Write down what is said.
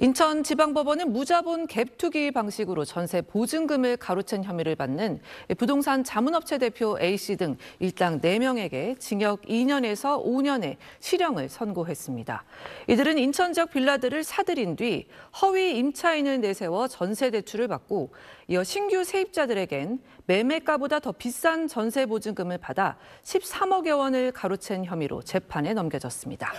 인천지방법원은 무자본 갭투기 방식으로 전세 보증금을 가로챈 혐의를 받는 부동산 자문업체 대표 A씨 등 일당 4명에게 징역 2년에서 5년의 실형을 선고했습니다. 이들은 인천 지역 빌라들을 사들인 뒤 허위 임차인을 내세워 전세 대출을 받고 이어 신규 세입자들에겐 매매가보다 더 비싼 전세 보증금을 받아 13억여 원을 가로챈 혐의로 재판에 넘겨졌습니다.